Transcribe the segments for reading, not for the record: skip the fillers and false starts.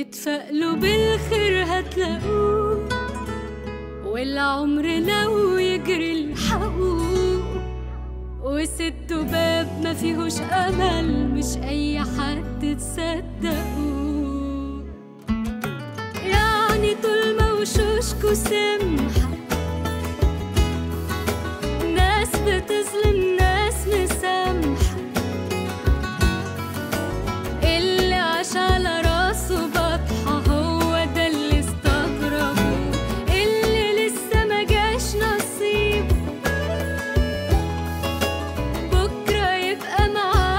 اتفقلوا بالخير هتلاقوه، والعمر لو يجري الحقوه، وسدوا باب ما فيهوش امل مش اي حد تصدقوه. يعني طول ما وشوشكوا سمحه، ناس بتظلم ناس مسامحه، على راسه بطحة هو ده اللي استغربه، اللي لسه ما جاش نصيبه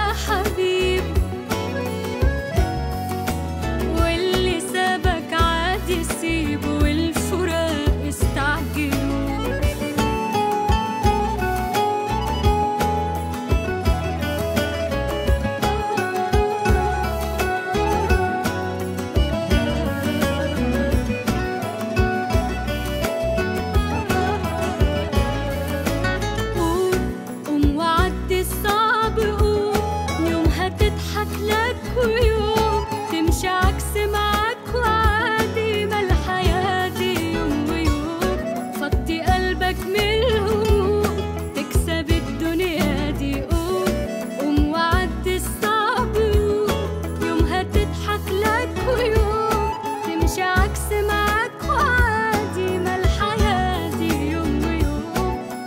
بكرة يبقى معاه حبيبه، واللي سابك عادي سيبه والفراق استعجلوا. ويوم تمشي عكس معاك وعادي، ما الحياة دي يوم ويوم، فضي قلبك من الهموم تكسب الدنيا دي. قوم وعدي الصعب، يوم هتضحك لك ويوم تمشي عكس معاك وعادي، ما الحياة دي يوم ويوم،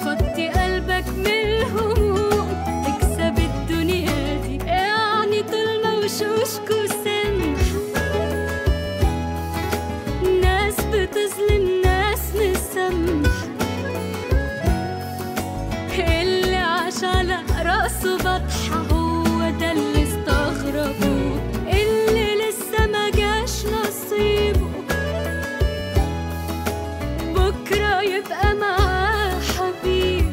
فضي قلبك من الهموم تكسب الدنيا دي. يعني طول وشوشكوا سمحة، ناس بتظلم ناس مسامحة، اللي عاش على راسه بطحة هو ده اللي استغربوه، اللي لسه ما جاش نصيبه بكرة يبقى معاه حبيب،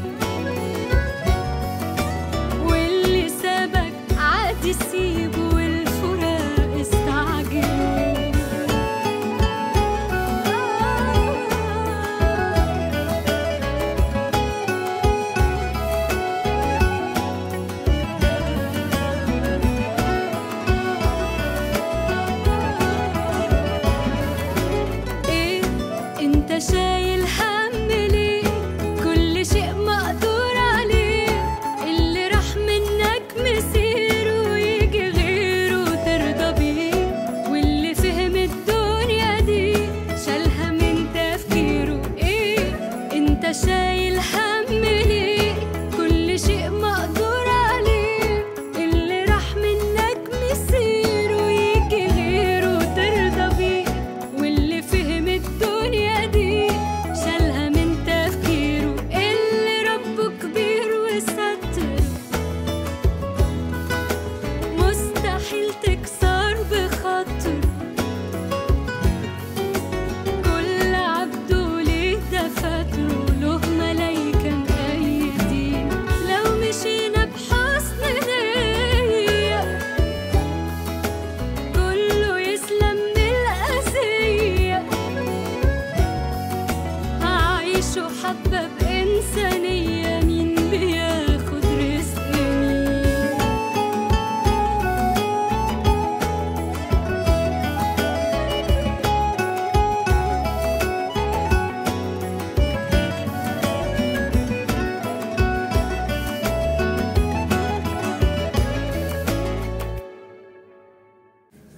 واللي سابك عادي سيبه شايل هم ليه؟ كل شيء مقدور عليه، اللي راح منك مسيره ويجي غيره ترضى بيه، واللي فهم الدنيا دي شالها من تفكيره. ايه انت شايل هم ليه؟ كل شيء مقدور عليه، اللي راح منك مسيره ويجي غيره ترضى بيه، واللي فهم الدنيا دي حبة بإنسانية، مين بياخد رزق مين؟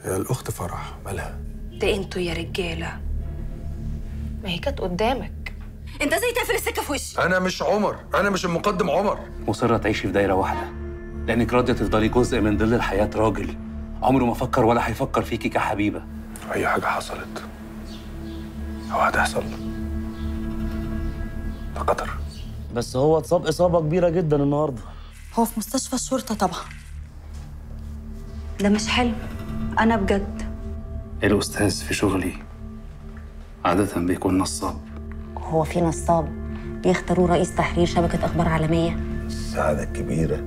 يا الأخت فرح مالها؟ ده انتوا يا رجالة، ما هي كانت قدامك، انت زي تقفل السكه في وشي. انا مش عمر، انا مش المقدم عمر. مصره تعيشي في دايره واحده لانك راضيه تفضلي جزء من ظل الحياه. راجل عمره ما فكر ولا هيفكر فيكي كحبيبه. اي حاجه حصلت او هتحصل ده قدر. بس هو اتصاب اصابه كبيره جدا النهارده، هو في مستشفى الشرطه. طبعا ده مش حلم، انا بجد. الاستاذ في شغلي عاده بيكون نصاب. هو في نصاب بيختاروه رئيس تحرير شبكة أخبار عالمية. السعادة الكبيرة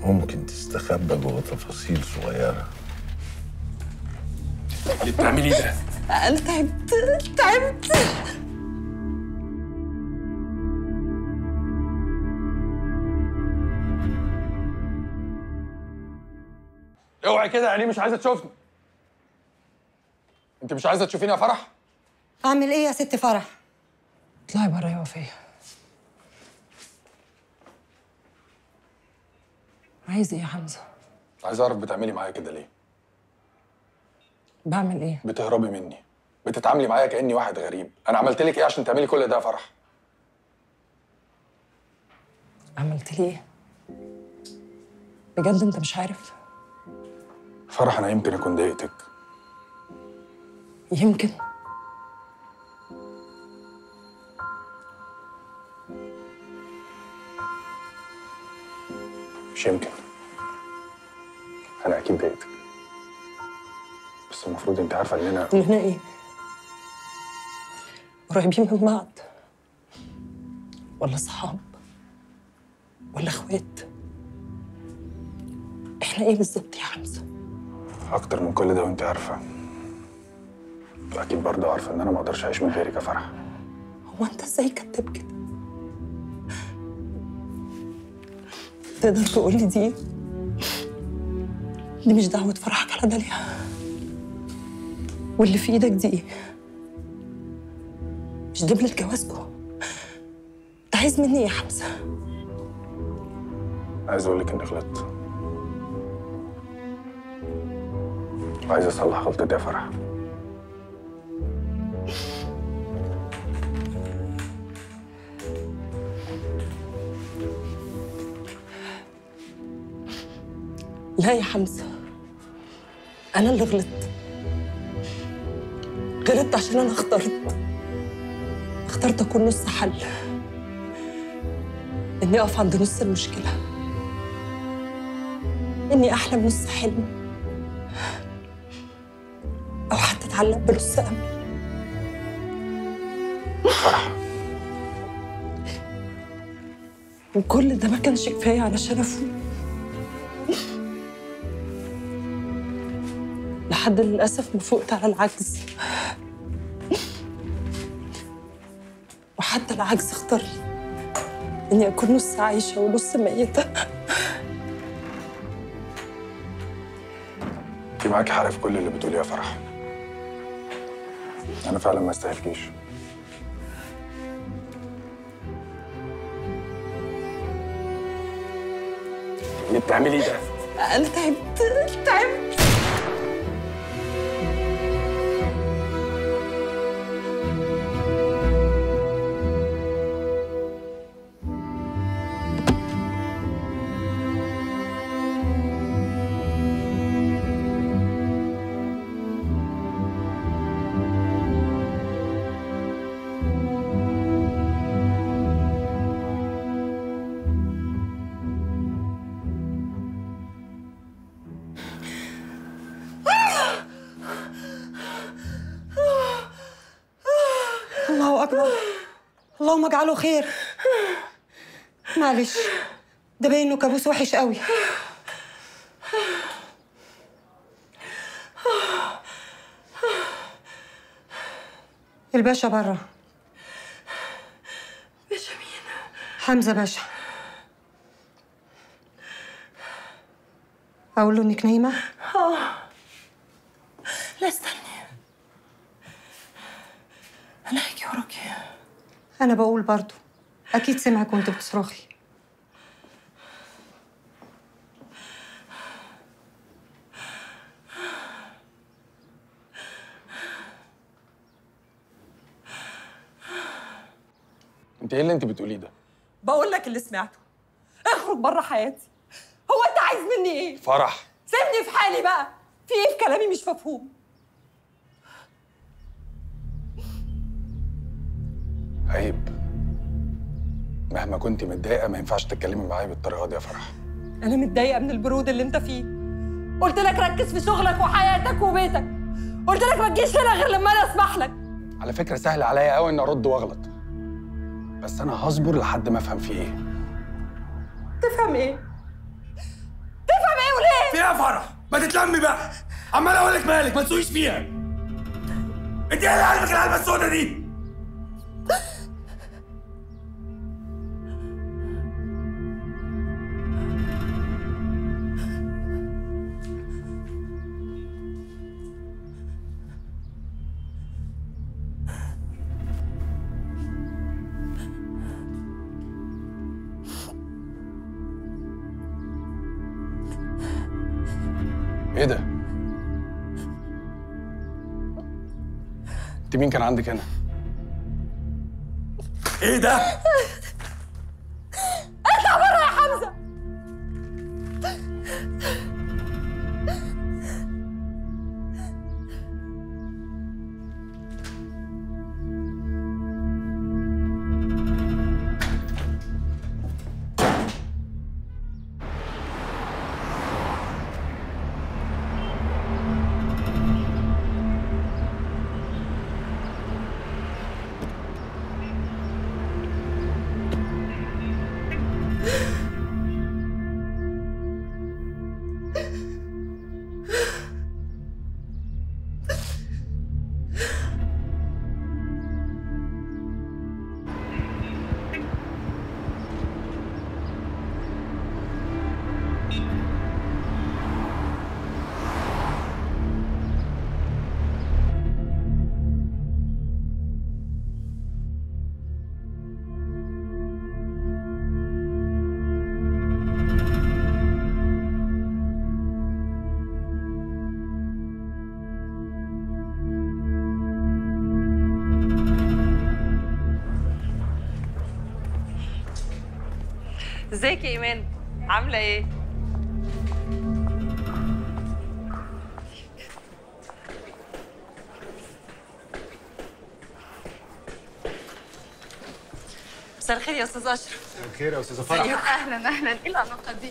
ممكن تستخبى جوه تفاصيل صغيرة. اللي بتعملي ده؟ أنا تعبت. اوعي كده، يعني مش عايزة تشوفني. انت مش عايزه تشوفيني يا فرح؟ اعمل ايه يا ست فرح؟ اطلعي بره يا وفيه. عايز ايه يا حمزه؟ عايز اعرف بتعملي معايا كده ليه؟ بعمل ايه؟ بتهربي مني، بتتعاملي معايا كاني واحد غريب، انا عملت لك ايه عشان تعملي كل ده يا فرح؟ عملت لي ايه؟ بجد انت مش عارف؟ فرح انا يمكن اكون ضايقتك. يمكن مش يمكن، انا اكيد ضايقتك، بس المفروض انت عارفه اننا ايه؟ قريبين من بعض ولا اصحاب ولا اخوات؟ احنا ايه بالظبط يا حمزه؟ اكتر من كل ده وانت عارفه، واكيد برضه عارفه ان انا ما اقدرش اعيش من غيرك يا فرح. هو انت ازاي كداب كده؟ تقدر تقول لي دي مش دعوه فرحك على داليا؟ واللي في ايدك دي ايه؟ مش دبلة جوازكم؟ انت عايز مني ايه يا حمزه؟ عايز اقول لك اني غلطت، عايز اصلح غلطتي يا فرح. لا يا حمزه، انا اللي غلطت عشان انا اخترت اكون نص حل، اني اقف عند نص المشكله، اني احلم نص حلم، او حتى اتعلق بنص امل. فرح وكل ده ما كانش كفايه على شرفه، لحد للأسف ما فوقت على العجز، وحتى العجز اختار إني أكون نص عايشة ونص ميتة. أنت معاكي حق في كل اللي بتقوليه يا فرح، أنا فعلا ما أستاهلكيش. إيه بتعملي ده؟ أنا تعبت. اللهم اجعله خير. معلش، ده باين انه كابوس وحش قوي. الباشا بره. باشا مين؟ حمزه باشا. اقول له انك نايمه؟ لا استني، انا هاجي وراكي. أنا بقول برضو أكيد سمعك وأنت بتصرخي. أنت إيه اللي أنت بتقوليه ده؟ بقول لك اللي سمعته. اخرج بره حياتي. هو أنت عايز مني إيه؟ فرح سيبني في حالي بقى، في إيه في كلامي مش مفهوم؟ عيب، مهما كنت متضايقه ما ينفعش تتكلمي معايا بالطريقه دي يا فرح. انا متضايقه من البرود اللي انت فيه. قلت لك ركز في شغلك وحياتك وبيتك، قلت لك ما تجيش هنا غير لما انا اسمح لك. على فكره سهل عليا قوي اني ارد واغلط، بس انا هصبر لحد ما افهم في ايه. تفهم ايه؟ تفهم ايه وليه؟ فيها يا فرح ما تتلمي بقى، عمال اقول لك مالك ما تسوقيش فيها. انت ايه اللي قلبك العلبه السودا دي؟ ايه ده؟ انت مين كان عندك هنا؟ ايه ده؟ اطلع بره يا حمزة. ازيك يا ايمان؟ عامله ايه؟ مساء الخير يا استاذ اشرف. مساء الخير يا استاذه فرح. اهلا اهلا. ايه الاناقه دي؟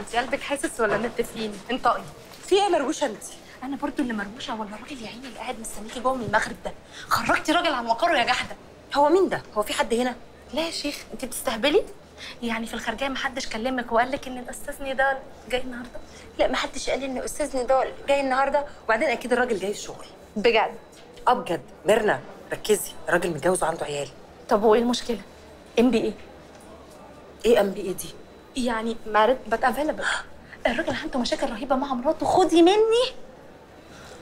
انت قلبك حاسس ولا متفقين؟ انطقي. في ايه مروشه انت؟ انا برضو اللي مروشه ولا الراجل يا عيني اللي قاعد مستنيكي جوه من المغرب ده؟ خرجتي راجل عن وقاره يا جحده. هو مين ده؟ هو في حد هنا؟ لا يا شيخ انت بتستهبلي؟ يعني في الخارجيه ما حدش كلمك وقال لك ان الاستاذ نضال جاي النهارده؟ لا ما حدش قال ان الاستاذ نضال جاي النهارده، وبعدين اكيد الراجل جاي الشغل. بجد؟ اه بجد. ميرنا ركزي، الراجل متجوز وعنده عيال. طب وايه المشكله؟ ام بي ايه؟ ايه ام بي ايه دي؟ يعني معرفت بتقابلها. الراجل عنده مشاكل رهيبه مع مراته. خدي مني.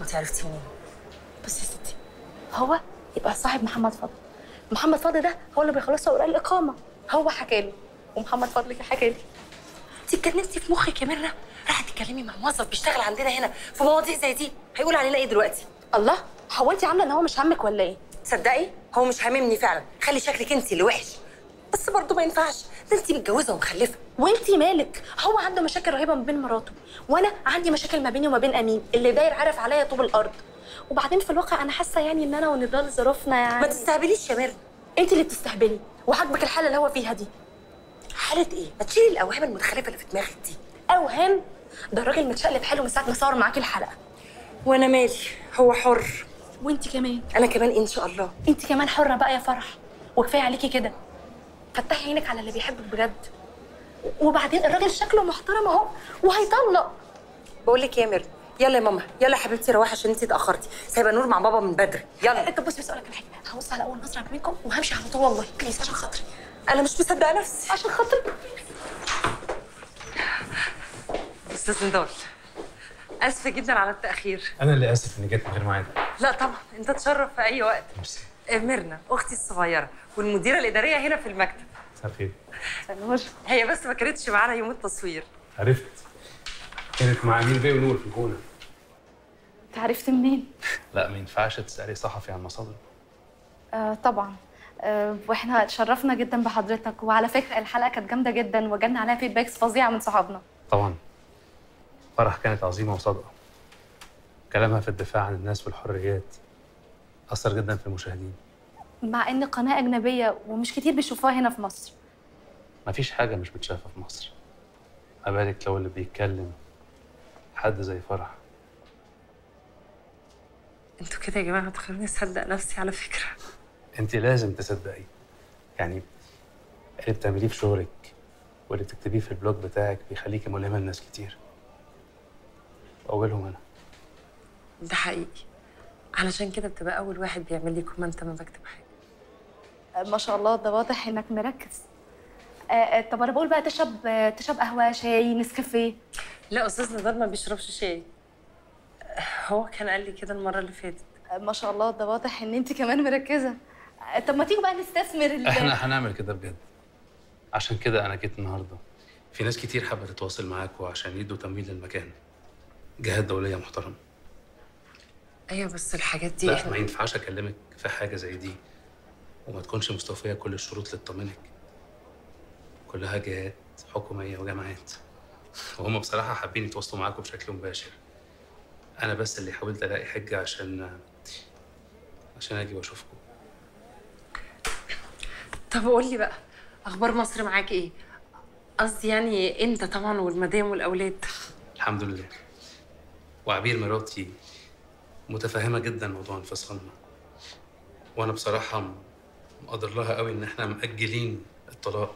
انت عرفتي مين؟ بس يا ستي هو يبقى صاحب محمد فضل. محمد فضل ده هو اللي بيخلص اوراق الاقامه، هو حكى له ومحمد فضل حكى له. انت اتكلمتي في مخك يا ميرنا؟ راحت تتكلمي مع موظف بيشتغل عندنا هنا في مواضيع زي دي، هيقول علينا ايه دلوقتي؟ الله، هو انت عامله ان هو مش همك ولا ايه؟ تصدقي هو مش هاممني فعلا، خلي شكلك انت اللي وحش. بس برضه ما ينفعش، ده انت متجوزه ومخلفه. وانت مالك؟ هو عنده مشاكل رهيبه ما بين مراته، وانا عندي مشاكل ما بيني وما بين امين اللي داير عارف عليا طوب الارض. وبعدين في الواقع انا حاسه يعني ان انا ونضال ظروفنا يعني. ما تستهبليش يا ميرنا. انت اللي بتستهبلي وعاجبك الحاله اللي هو فيها دي. حاله ايه؟ ما تشيلي الاوهام المتخلفه اللي في دماغك دي. اوهام؟ ده الراجل متشقلب حلو من ساعه ما صور معاكي الحلقه. وانا مالي، هو حر. وانت كمان. انا كمان ان شاء الله. انت كمان حره بقى يا فرح، وكفايه عليكي كده. فتحي عينك على اللي بيحبك بجد. وبعدين الراجل شكله محترم اهو وهيطلق. بقول لك يا ميرنا، يلا يا ماما، يلا حبيبتي روحي عشان انت اتاخرتي، سايبه نور مع بابا من بدري. يلا. طب بصي اقول لك على حاجه، هبص على اول نظره منكم وهمشي على طول والله. بليز عشان خاطري. انا مش مصدقه نفسي. عشان خاطري. استاذ نضال، اسفه جدا على التاخير. انا اللي اسف اني جيت من غير ميعاد. لا طبعا، انت تشرف في اي وقت. ميرسي. ميرنا اختي الصغيره والمديره الاداريه هنا في المكتب. مساء الخير. هي بس ما كانتش معانا يوم التصوير. عرفت. كانت مع جميل بيه ونور في الجونه. انت عرفت منين؟ لا ما ينفعش تسالي صحفي عن مصادره. طبعا. واحنا اتشرفنا جدا بحضرتك، وعلى فكره الحلقه كانت جامده جدا وجالنا عليها فيدباكس فظيعه من صحابنا. طبعا. فرح كانت عظيمه وصادقه. كلامها في الدفاع عن الناس والحريات اثر جدا في المشاهدين. مع ان قناه اجنبيه ومش كتير بيشوفوها هنا في مصر. مفيش حاجه مش متشافه في مصر. ما بالك لو اللي بيتكلم حد زي فرح. انتوا كده يا جماعه هتخلوني اصدق نفسي على فكره. انت لازم تصدقي. يعني اللي بتعمليه في شغلك واللي بتكتبيه في البلوج بتاعك بيخليكي ملهمه لناس كتير. اولهم انا. ده حقيقي. علشان كده بتبقى اول واحد بيعمل لي كومنت لما بكتب حاجه. ما شاء الله، ده واضح انك مركز. طب انا بقول بقى تشرب قهوه، شاي، نسكافيه؟ لا استاذ نضال ما بيشربش شاي. هو كان قال لي كده المره اللي فاتت. ما شاء الله، ده واضح ان انت كمان مركزه. طب ما تيجوا بقى نستثمر احنا هنعمل كده بجد. عشان كده انا جيت النهارده. في ناس كتير حابه تتواصل معاكوا عشان يدوا تمويل للمكان. جهات دوليه محترمه. ايوه بس الحاجات دي لا ما ينفعش اكلمك في حاجه زي دي وما تكونش مستوفيه كل الشروط اللي تطمنك. كلها جهات حكوميه وجامعات، وهم بصراحه حابين يتواصلوا معاكم بشكل مباشر. انا بس اللي حاولت الاقي حجه عشان اجي واشوفكم. طب قول لي بقى اخبار مصر معاك ايه؟ قصدي يعني انت طبعا والمدام والاولاد. الحمد لله. وعبير مراتي متفهمه جدا موضوع انفصالنا، وانا بصراحه مقدر لها قوي ان احنا مأجلين الطلاق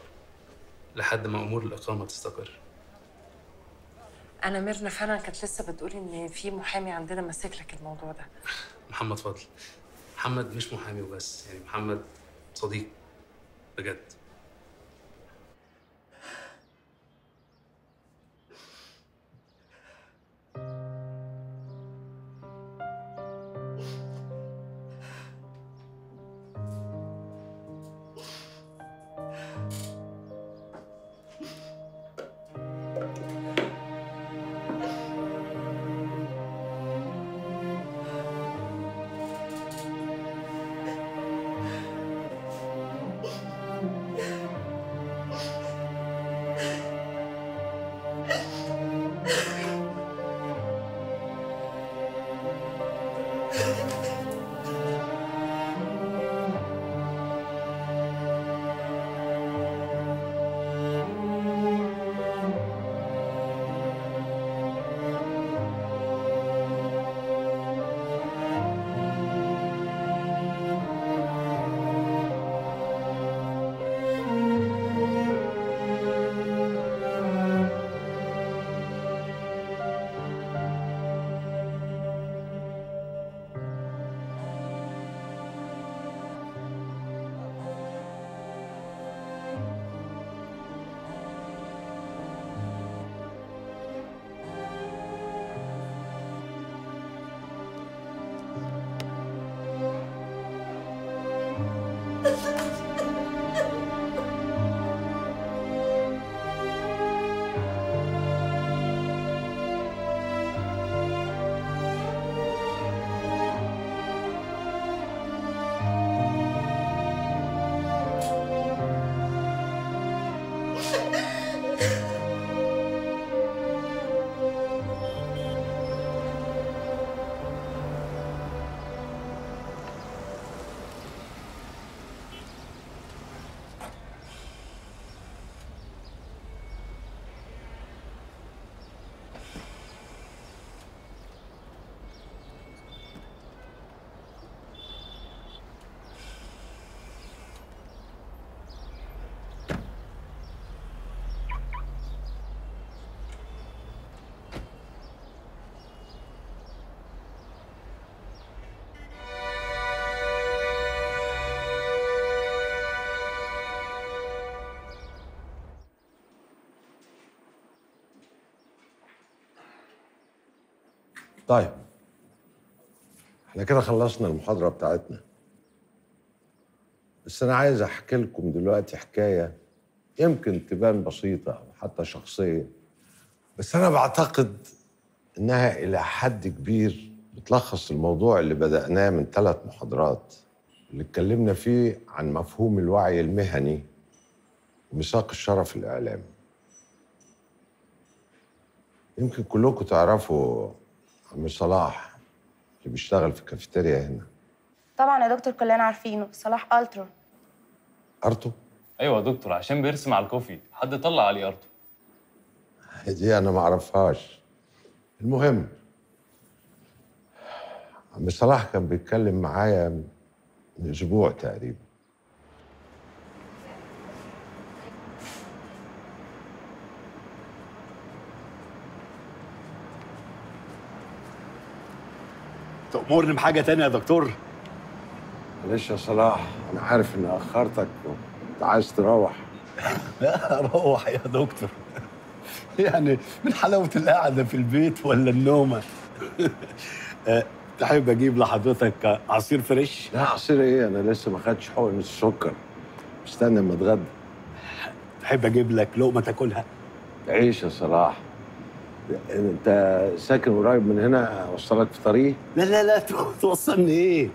لحد ما امور الاقامه تستقر. انا ميرنا فعلا كانت لسه بتقولي ان في محامي عندنا ماسك لك الموضوع ده. محمد فضل. محمد مش محامي وبس، يعني محمد صديق بجد. طيب احنا كده خلصنا المحاضرة بتاعتنا، بس أنا عايز أحكي لكم دلوقتي حكاية يمكن تبان بسيطة أو حتى شخصية، بس أنا بعتقد إنها إلى حد كبير بتلخص الموضوع اللي بدأناه من 3 محاضرات اللي اتكلمنا فيه عن مفهوم الوعي المهني وميثاق الشرف الإعلامي. يمكن كلكم تعرفوا عم صلاح اللي بيشتغل في الكافيتيريا هنا. طبعا يا دكتور كلنا عارفينه، صلاح الترو. ارتو؟ ايوه يا دكتور، عشان بيرسم على الكوفي، حد طلع عليه ارتو. دي انا ما اعرفهاش. المهم عم صلاح كان بيتكلم معايا من اسبوع تقريبا. تأمرني بحاجة تانية يا دكتور؟ معلش يا صلاح، أنا عارف إني أخرتك وأنت عايز تروح. لا أروح يا دكتور. يعني من حلاوة القعدة في البيت ولا النومة؟ تحب أجيب لحضرتك عصير فريش؟ لا عصير إيه؟ أنا لسه ما خدتش حقن السكر. استنى أما أتغدى. تحب أجيب لك لقمة تاكلها؟ تعيش يا صلاح. انت ساكن قريب من هنا اوصلك في طريق؟ لا لا لا توصلني ايه؟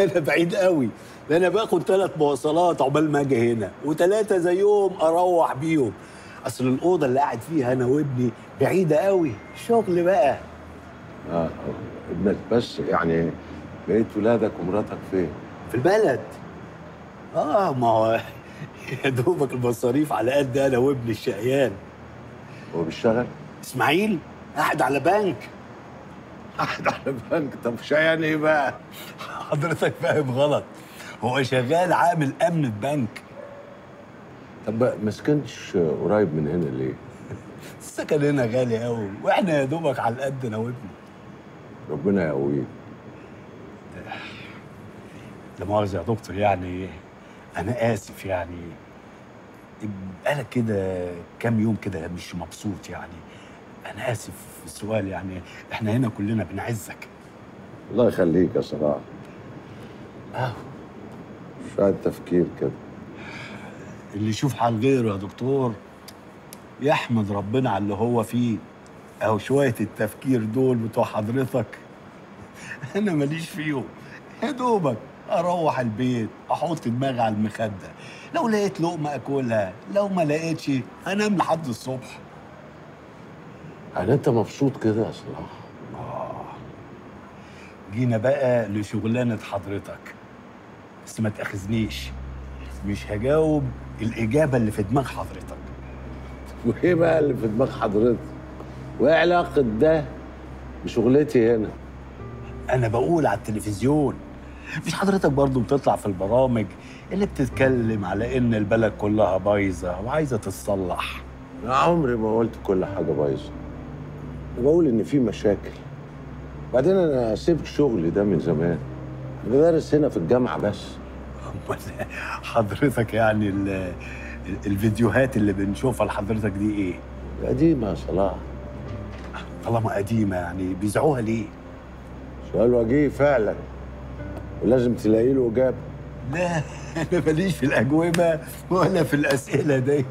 انا بعيد قوي، ده انا باخد 3 مواصلات عقبال ما اجي هنا، و3 زيهم اروح بيهم. اصل الاوضه اللي قاعد فيها انا وابني بعيده قوي، شغل بقى. ابنك بس يعني بقيت ولادك ومراتك فين؟ في البلد. ما هو يا دوبك المصاريف على قد انا وابني الشقيان. هو بيشتغل؟ اسماعيل قاعد على بنك. قاعد على بنك؟ طب شقيان ايه بقى؟ حضرتك فاهم غلط، هو شغال عامل امن في بنك. طب ما سكنتش قريب من هنا ليه؟ السكن هنا غالي قوي، واحنا يا دوبك على قد انا وابني. ربنا يقويك. لا مؤاخذة يا دكتور، يعني أنا آسف، يعني بقالك كده كام يوم كده مش مبسوط، يعني أنا آسف في السؤال، يعني إحنا هنا كلنا بنعزك. الله يخليك يا صلاح. شوية تفكير كده، اللي يشوف حال غيره يا دكتور يحمد ربنا على اللي هو فيه. شوية التفكير دول بتوع حضرتك أنا ماليش فيهم، يا دوبك اروح البيت احط دماغي على المخده، لو لقيت لقمه اكلها، لو ما لقيتش انام لحد الصبح. يعني انت مبسوط كده يا صلاح؟ جينا بقى لشغلانه حضرتك، بس ما تاخذنيش، مش هجاوب الاجابه اللي في دماغ حضرتك. وايه بقى اللي في دماغ حضرتك؟ وايه علاقه ده بشغلتي هنا؟ انا بقول على التلفزيون. مش حضرتك برضو بتطلع في البرامج اللي بتتكلم على ان البلد كلها بايظه وعايزه تتصلح؟ انا عمري ما قلت كل حاجه بايظه، انا بقول ان في مشاكل. وبعدين انا سبت شغلي ده من زمان، انا بدرس هنا في الجامعه بس. امال حضرتك يعني الفيديوهات اللي بنشوفها لحضرتك دي ايه؟ قديمه يا صلاح. طالما قديمه يعني بيذعوها ليه؟ سؤال وجيه فعلا، ولازم تلاقي له اجابه. لا انا ماليش في الاجوبه ولا في الاسئله ديت.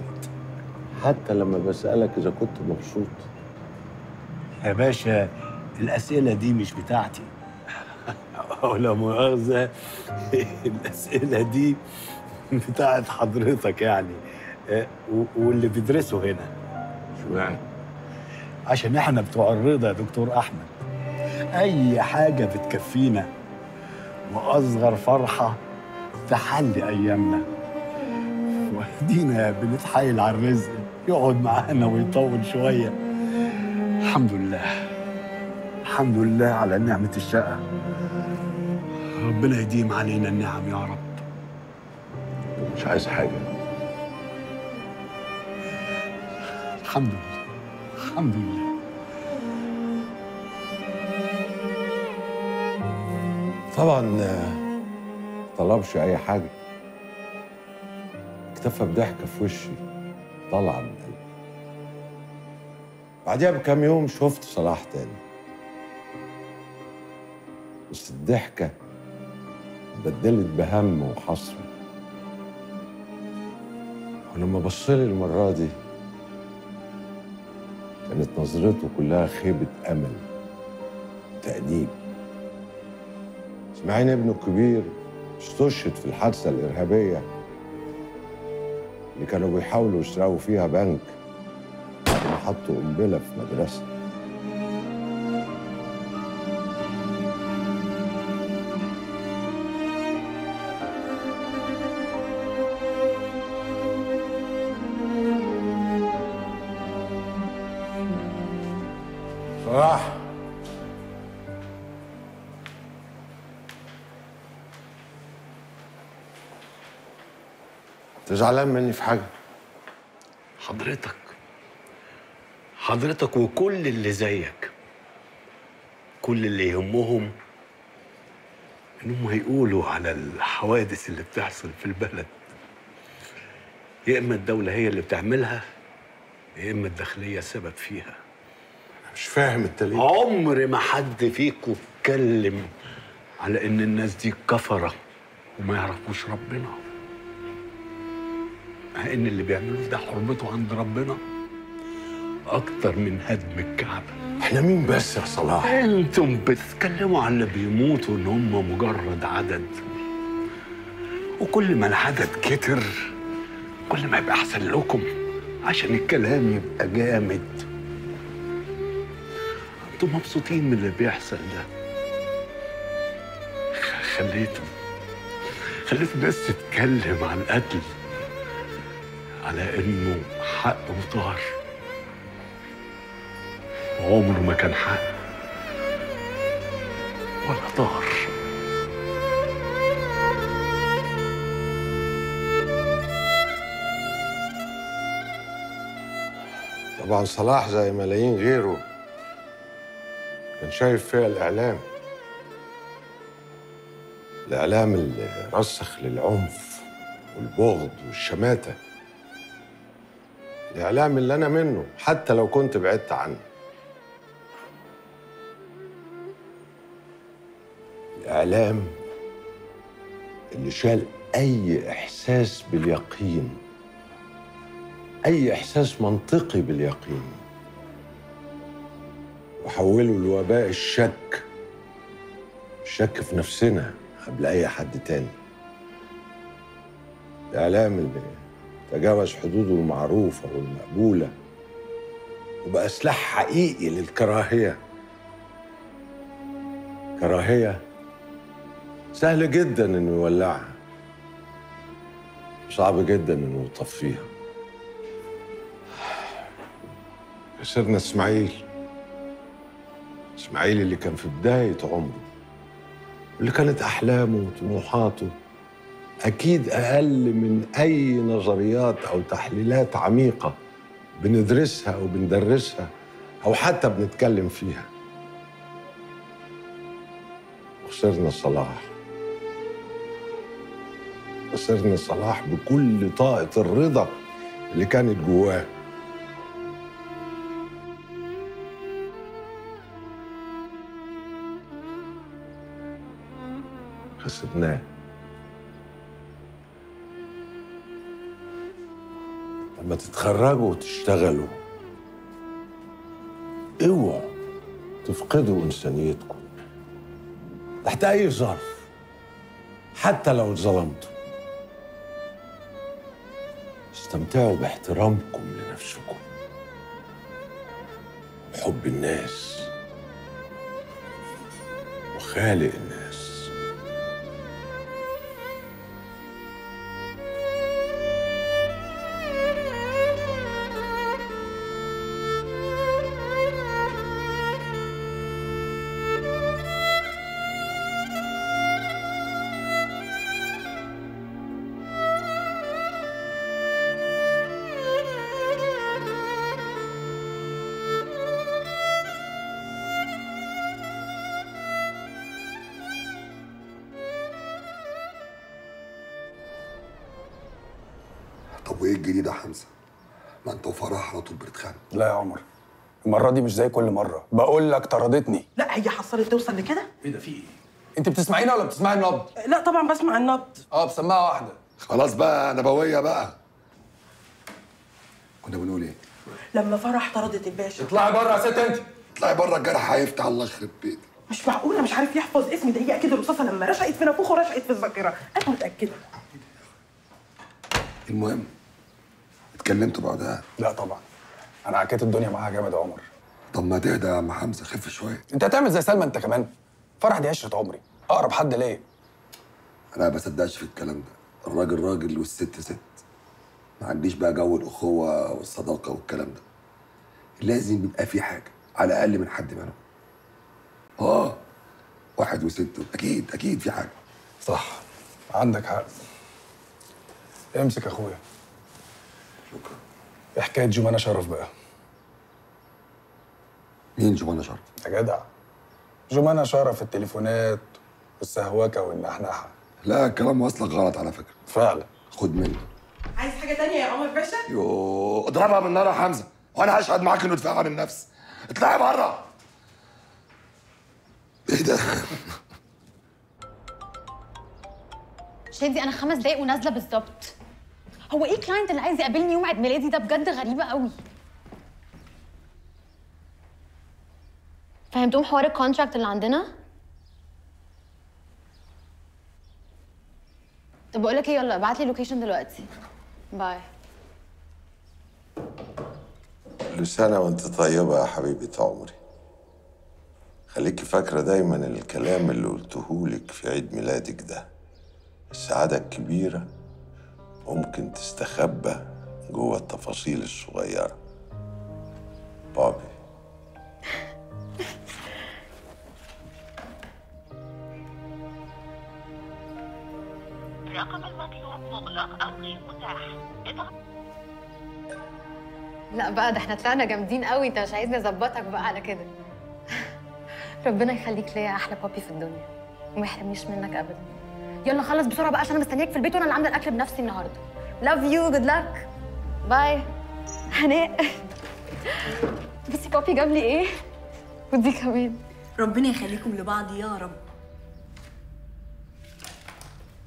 حتى لما بسالك اذا كنت مبسوط يا باشا، الاسئله دي مش بتاعتي. ولا مؤاخذه، الاسئله دي بتاعت حضرتك يعني، واللي بيدرسوا هنا. اشمعنى؟ عشان احنا بتوع الرضا يا دكتور احمد، اي حاجه بتكفينا، وأصغر فرحة تحلي أيامنا، وإيدينا بنتحايل على الرزق يقعد معانا ويطول شوية. الحمد لله، الحمد لله على نعمة الشقة، ربنا يديم علينا النعم يا رب. مش عايز حاجة. الحمد لله، الحمد لله. طبعا ما طلبش اي حاجه، اكتفى بضحكه في وشي طالعه من قلبي. بعديها بكام يوم شفت صلاح تاني، بس الضحكه اتبدلت بهم وحسره، ولما بصلي المره دي كانت نظرته كلها خيبه امل وتأنيب. اسماعيل ابنه الكبير استشهد في الحادثة الإرهابية اللي كانوا بيحاولوا يسرقوا فيها بنك بعد ما حطوا قنبلة في مدرسة. صلاح، انت زعلان مني في حاجة؟ حضرتك وكل اللي زيك، كل اللي يهمهم انهم هيقولوا على الحوادث اللي بتحصل في البلد، يا اما الدولة هي اللي بتعملها يا اما الداخلية سبب فيها. انا مش فاهم انت ليه؟ عمر ما حد فيكم اتكلم على ان الناس دي كفرة وما يعرفوش ربنا، مع ان اللي بيعملوه ده حرمته عند ربنا اكتر من هدم الكعبه. احنا مين بس يا صلاح؟ انتم بتتكلموا عن اللي بيموتوا ان هم مجرد عدد، وكل ما العدد كتر كل ما يبقى احسن لكم عشان الكلام يبقى جامد. انتم مبسوطين من اللي بيحصل ده. خليت الناس تتكلم عن قتل على انه حق وطار، عمره ما كان حق ولا طار. طبعا صلاح زي ملايين غيره كان شايف فيها الإعلام اللي رسخ للعنف والبغض والشماتة، الإعلام اللي أنا منه حتى لو كنت بعدت عنه، الإعلام اللي شال أي إحساس باليقين، أي إحساس منطقي باليقين، وحوله لوباء الشك، الشك في نفسنا قبل أي حد تاني. الإعلام اللي تجاوز حدوده المعروفة والمقبولة وبقى سلاح حقيقي للكراهية، كراهية سهل جداً إنه يولعها وصعب جداً إنه يطفيها. خسرنا إسماعيل، إسماعيل اللي كان في بداية عمره، اللي كانت أحلامه وطموحاته أكيد أقل من أي نظريات أو تحليلات عميقة بندرسها أو بندرسها أو حتى بنتكلم فيها. وخسرنا صلاح، خسرنا صلاح بكل طاقة الرضا اللي كانت جواه. خسرناه. لما تتخرجوا وتشتغلوا اوعوا تفقدوا انسانيتكم تحت اي ظرف، حتى لو اتظلمتوا. استمتعوا باحترامكم لنفسكم وحب الناس وخالق الناس. طب وايه الجديد يا حمزه؟ ما انت وفرح على طول بتتخانق. لا يا عمر، المره دي مش زي كل مره، بقول لك طردتني. لا هي حصلت توصل لكده؟ ايه ده، في ايه؟ انت بتسمعينا ولا بتسمعي النبض؟ لا طبعا بسمع النبض. بسماعه واحده. خلاص بقى نبويه بقى. كنا بنقول ايه؟ لما فرح طردت الباشا. اطلعي بره يا ست انت. اطلعي بره، الجرح هيفتح الله يخرب بيتك. مش معقوله مش عارف يحفظ اسمي، ده هي اكيد الرصاصه لما رشقت في نافوخه رشقت في الذاكره، انا متاكده. المهم اتكلمتوا بعدها؟ لا طبعا، انا عكيت الدنيا معاها جامد يا عمر. طب ما تهدى يا عم حمزه، خف شويه. انت هتعمل زي سلمى انت كمان؟ فرح دي عشره عمري، اقرب حد ليا. انا ما بصدقش في الكلام ده، الراجل راجل والست ست. ما عنديش بقى جو الاخوه والصداقه والكلام ده، لازم يبقى في حاجه على الاقل من حد منهم. واحد وست اكيد اكيد في حاجه. صح، عندك حق. امسك اخويا. شكرا. ايه حكايه جمانه شرف بقى؟ مين جمانه شرف؟ يا جدع جمانه شرف التليفونات والسهواكه والنحنحه. لا الكلام واصلك غلط على فكره. فعلا. خد مني. عايز حاجه تانية يا عمر باشا؟ يوه اضربها من نار يا حمزه، وانا هشهد معاك انه دفاع عن النفس. اطلعي بره. ايه ده؟ شادي انا 5 دقايق ونازله بالظبط. هو ايه الكلاينت اللي عايز يقابلني يوم عيد ميلادي ده؟ بجد غريبه قوي. فهمتهم حوار الكونتراكت اللي عندنا؟ طب بقول لك ايه، يلا ابعت لي اللوكيشن دلوقتي. باي. كل سنه وانت طيبه يا حبيبه عمري. خليكي فاكره دايما الكلام اللي قلتهولك في عيد ميلادك ده، السعاده الكبيره ممكن تستخبى جوه التفاصيل الصغيره. بابي. الرقم المطلوب مغلق او غير متاح. لا بقى، ده احنا طلعنا جامدين قوي، انت مش عايزني اظبطك بقى على كده. ربنا يخليك ليا يا احلى بابي في الدنيا وما يحرمنيش منك ابدا. يلا خلص بسرعه بقى عشان انا مستنياك في البيت وانا اللي عامله الاكل بنفسي النهارده. لاف يو، جود لك، باي. هناء بصي بابي جاب لي ايه؟ ودي كمان. ربنا يخليكم لبعض يا رب.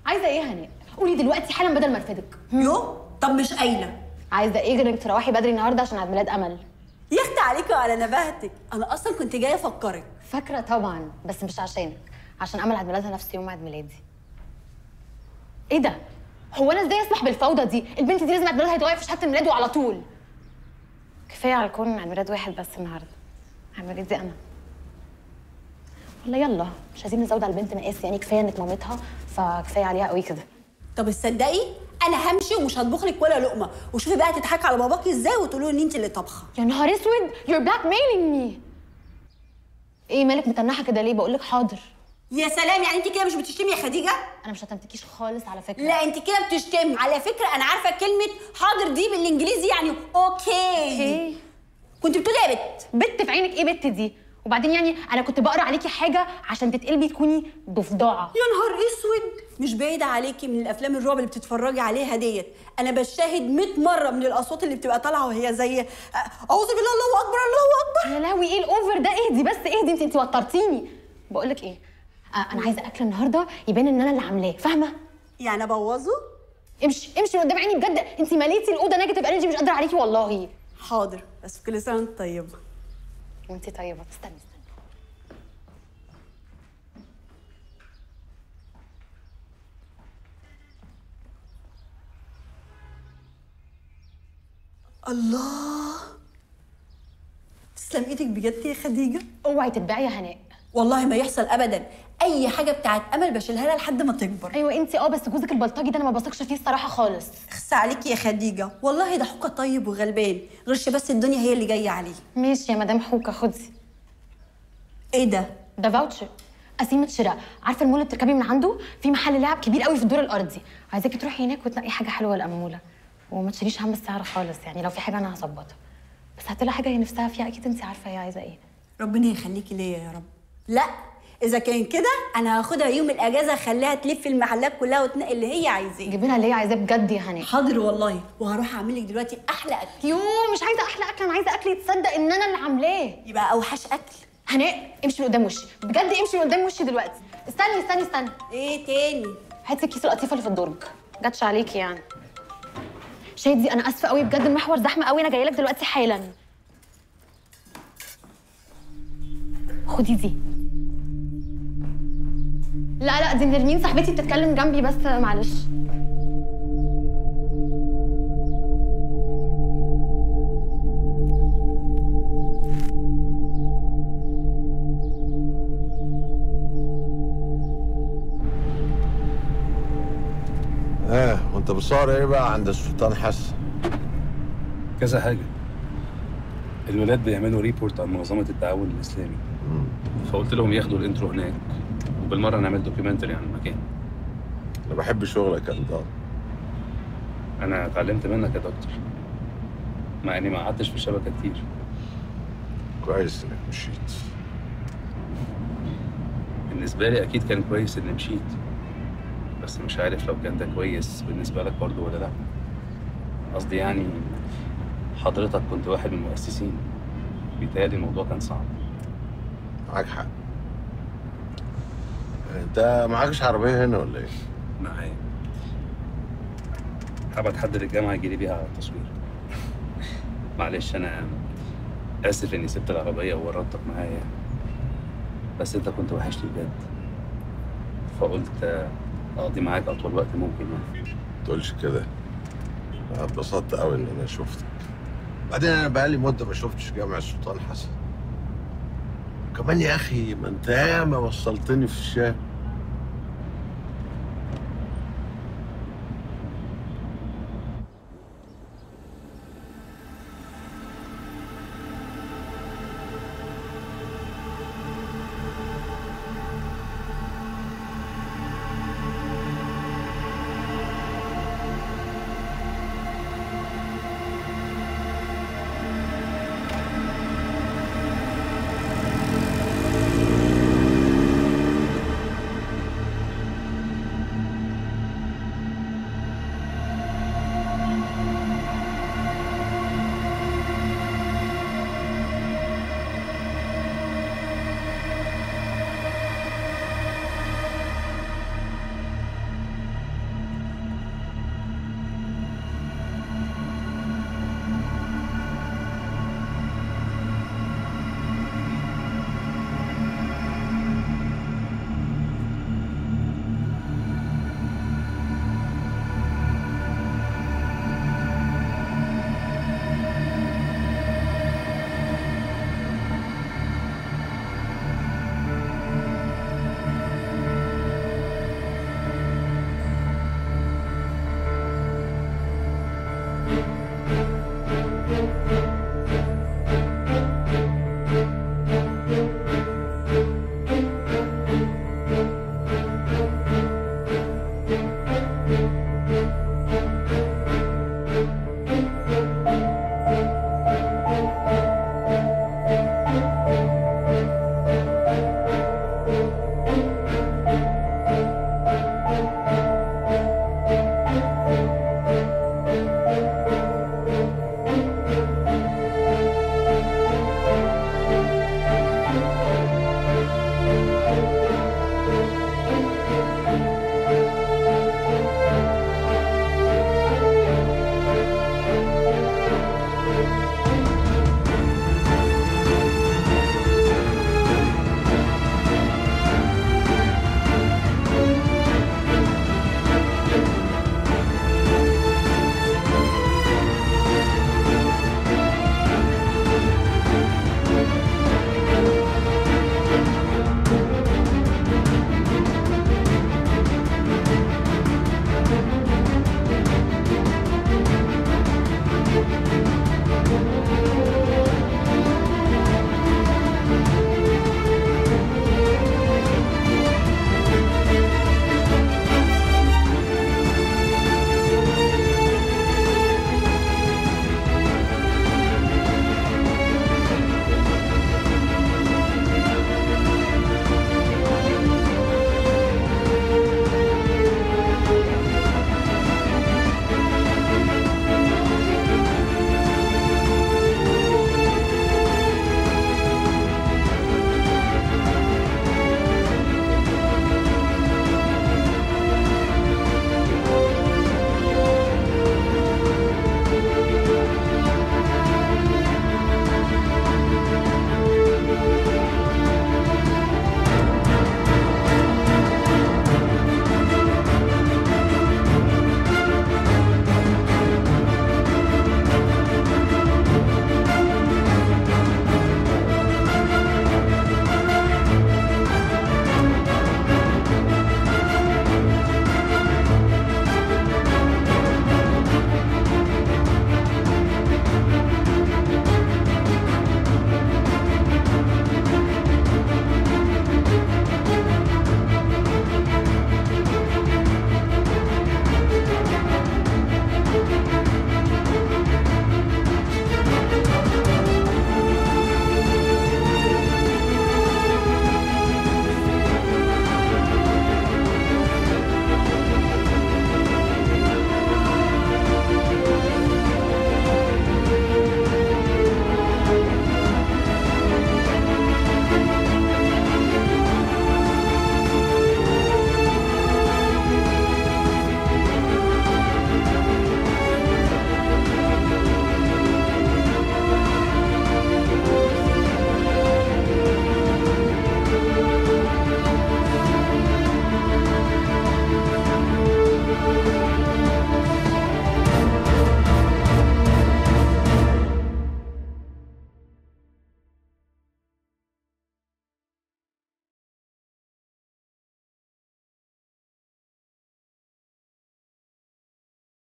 عايزه ايه يا هناء؟ قولي دلوقتي حالا بدل ما ارفدك. يو طب مش قايله. عايزه ايه غير انك تروحي بدري النهارده عشان عيد ميلاد امل؟ يا اختي عليكي وعلى نباهتك، انا اصلا كنت جايه افكرك. فاكره طبعا، بس مش عشانك، عشان امل عيد ميلادها نفس يوم عيد ميلادي. ايه ده؟ هو انا ازاي اسمح بالفوضى دي؟ البنت دي لازم عيد ميلادها يتغير في شهاده الميلاد وعلى طول. كفايه على الكون عيد ميلاد واحد بس النهارده. عيد ميلادي انا. والله يلا مش عايزين نزود على البنت مقاس، يعني كفايه انك مامتها فكفايه عليها قوي كده. طب تصدقي انا همشي ومش هطبخ لك ولا لقمه، وشوفي بقى تضحكي على باباكي ازاي وتقولوا ان انت اللي طبخه. يا نهار اسود، يور بلاك ميلينج مي. ايه مالك متنحه كده ليه؟ بقول لك حاضر. يا سلام، يعني انت كده مش بتشتمي يا خديجه؟ انا مش شتمتكيش خالص على فكره. لا انت كده بتشتمي على فكره، انا عارفه كلمه حاضر دي بالانجليزي يعني اوكي. كنت بتقولي يا بت في عينك ايه بت دي؟ وبعدين يعني انا كنت بقرا عليكي حاجه عشان تتقلبي تكوني ضفدعه. يا نهار اسود، مش بعيده عليكي من الافلام الرعب اللي بتتفرجي عليها ديت، انا بشاهد 100 مره من الاصوات اللي بتبقى طالعه وهي زي اعوذ بالله الله اكبر الله اكبر. يا لهوي ايه الاوفر ده؟ اهدي بس اهدي، انت وترتيني. بقول لك ايه، انا عايزه اكل النهارده يبان ان انا اللي عاملاه، فاهمه؟ يعني ابوظه؟ امشي امشي من قدام عيني بجد، انت مليتي الاوضه نيجاتيف انرجي مش قادره عليكي والله. حاضر، بس كل سنه وانت طيبه. وانتي طيبه. استني استني، الله تسلم ايدك بجد يا خديجه. اوعي تتباعي يا هناء، والله ما يحصل ابدا. اي حاجه بتاعت امل بشيلها لها لحد ما تكبر. ايوه انتي بس جوزك البلطجي ده انا ما بثقش فيه الصراحه خالص. اخس عليكي يا خديجه، والله ده حوكه طيب وغلبان، غش بس الدنيا هي اللي جايه عليه. ماشي يا مدام حوكه، خدي. ايه ده؟ ده فاوتشر قسيمه شراء، عارفه المول اللي بتركبي من عنده؟ في محل لعب كبير قوي في الدور الارضي، عايزاكي تروحي هناك وتنقي حاجه حلوه لاموله، وما تشيليش هم السعر خالص، يعني لو في حاجه انا هظبطها، بس هات لها حاجه هي نفسها فيها، اكيد انتي عارفه هي عايزه ايه. ربنا يخليكي ليا يا رب. لا إذا كان كده أنا هاخدها يوم الأجازة، خليها تلف المحلات كلها وتنقي اللي هي عايزاه. جيبي لها اللي هي عايزاه بجد يا هناء. حاضر والله، وهروح أعمل لك دلوقتي أحلى أكل. يوه مش عايزة أحلى أكل، أنا عايزة أكل يتصدق إن أنا اللي عاملاه. يبقى أوحش أكل. هناء امشي من قدام وشي، بجد امشي من قدام وشي دلوقتي. استني استني استني. إيه تاني؟ هاتي الكيس القطيفة اللي في الدرج، ما جاتش عليكي يعني. شادي أنا آسفة قوي بجد، المحور زحمة قوي، أنا جاية لك دلوقتي حالا. خدي دي. لا لا دي نرمين صاحبتي بتتكلم جنبي بس معلش. وانت بتصور ايه بقى عند السلطان حسن؟ كذا حاجة. الولاد بيعملوا ريبورت عن منظمة التعاون الإسلامي. فقلت لهم ياخدوا الانترو هناك. وبالمره انا عملت دوكيومنتري عن المكان. انا بحب شغلك يا دكتور، انا اتعلمت منك يا دكتور، مع اني ما قعدتش في الشبكه كتير. كويس انك مشيت. بالنسبه لي اكيد كان كويس اني مشيت، بس مش عارف لو كان ده كويس بالنسبه لك برضه ولا لا. قصدي يعني حضرتك كنت واحد من المؤسسين، بيتهيألي الموضوع كان صعب. معاك حق. انت معاكش عربيه هنا ولا ايه؟ معايا. هبعت حد للجامعه يجي لي بيها على التصوير. معلش انا اسف اني سبت العربيه وورطتك معايا. بس انت كنت وحشني بجد، فقلت اقضي معاك اطول وقت ممكن. يعني ما تقولش كده، انا اتبسطت قوي ان انا شفتك. بعدين انا بقالي مده ما شفتش جامع السلطان حسن. كمان يا اخي ما انت ياما وصلتني في الشام.